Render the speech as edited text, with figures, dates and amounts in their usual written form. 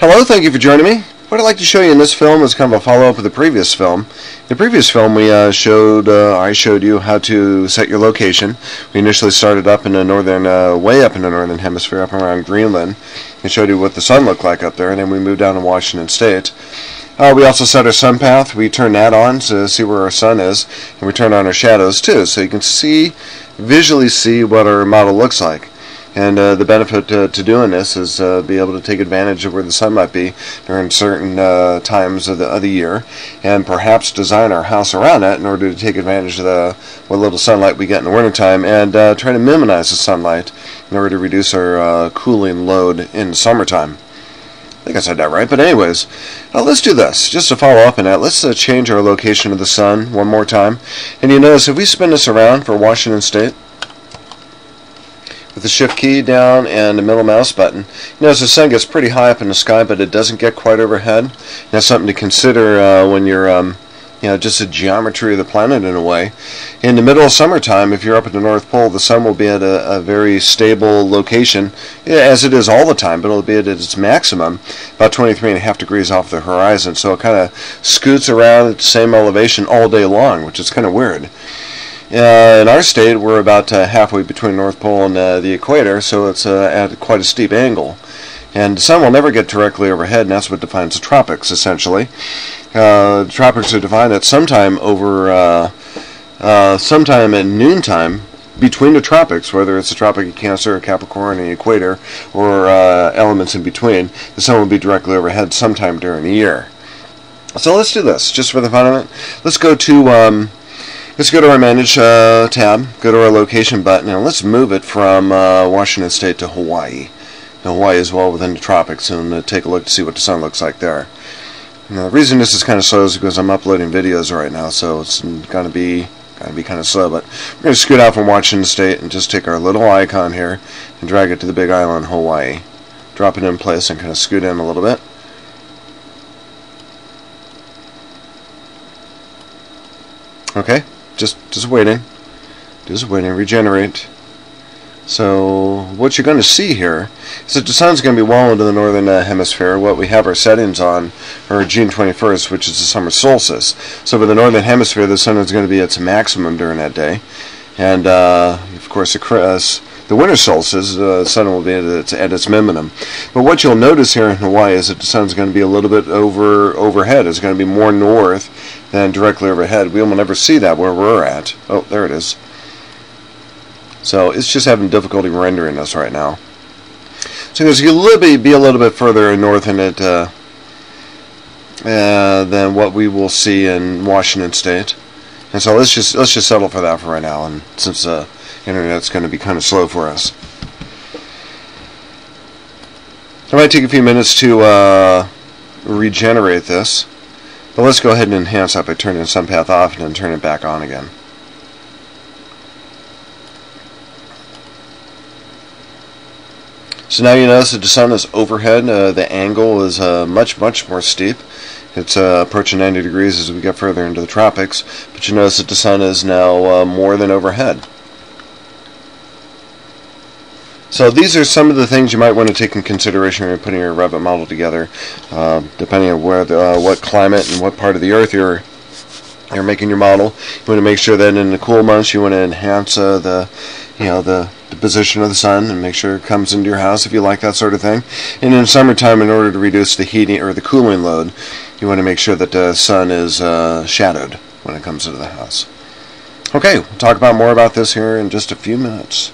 Hello, thank you for joining me. What I'd like to show you in this film is kind of a follow-up of the previous film. In the previous film, we I showed you how to set your location. We initially started up in the northern, way up in the northern hemisphere, up around Greenland, and showed you what the sun looked like up there, and then we moved down to Washington State. We also set our sun path. We turn that on to see where our sun is, and we turn on our shadows too, so you can see, visually see what our model looks like. And the benefit to doing this is be able to take advantage of where the sun might be during certain times of the year, and perhaps design our house around that in order to take advantage of what little sunlight we get in the wintertime, and try to minimize the sunlight in order to reduce our cooling load in the summertime. I think I said that right, but anyways, let's do this. Just to follow up on that, let's change our location of the sun one more time. And you notice if we spin this around for Washington State, with the shift key down and the middle mouse button. You notice the sun gets pretty high up in the sky, but it doesn't get quite overhead. And that's something to consider when you're, just the geometry of the planet in a way. In the middle of summertime, if you're up at the North Pole, the sun will be at a very stable location, as it is all the time, but it'll be at its maximum, about 23.5 degrees off the horizon. So it kind of scoots around at the same elevation all day long, which is kind of weird. In our state, we're about halfway between North Pole and the equator, so it's at quite a steep angle. And the sun will never get directly overhead, and that's what defines the tropics, essentially. The tropics are defined at sometime over, sometime at noontime between the tropics, whether it's the Tropic of Cancer or Capricorn or the equator, or elements in between. The sun will be directly overhead sometime during the year. So let's do this, just for the fun of it. Let's go to... Let's go to our Manage tab, go to our Location button, and let's move it from Washington State to Hawaii. Now, Hawaii is well within the tropics, and I'm going to take a look to see what the sun looks like there. Now, the reason this is kind of slow is because I'm uploading videos right now, so it's going to be kind of slow, but we're going to scoot out from Washington State and just take our little icon here and drag it to the big island, Hawaii. Drop it in place and kind of scoot in a little bit. Okay. Just waiting. Just waiting. Regenerate. So what you're going to see here is that the sun's going to be well into the northern hemisphere. What we have our settings on are June 21st, which is the summer solstice. So for the northern hemisphere, the sun is going to be at its maximum during that day. And of course, the winter solstice, the sun will be at its minimum. But what you'll notice here in Hawaii is that the sun's going to be a little bit overhead. It's going to be more north than directly overhead. We will never see that where we're at. Oh, there it is. So it's just having difficulty rendering this right now. So it's going to be a little bit further north in it than what we will see in Washington State. And so let's just settle for that for right now. And since Internet's going to be kind of slow for us, it might take a few minutes to regenerate this, but let's go ahead and enhance that by turning sun path off and then turn it back on again. So now you notice that the sun is overhead. The angle is much more steep. It's approaching 90 degrees as we get further into the tropics, but you notice that the sun is now more than overhead. So these are some of the things you might want to take in consideration when you're putting your Revit model together, depending on where what climate and what part of the earth you're making your model. You want to make sure that in the cool months you want to enhance the position of the sun and make sure it comes into your house if you like that sort of thing. And in summertime, in order to reduce the heating or the cooling load, you want to make sure that the sun is shadowed when it comes into the house. Okay, we'll talk about more about this here in just a few minutes.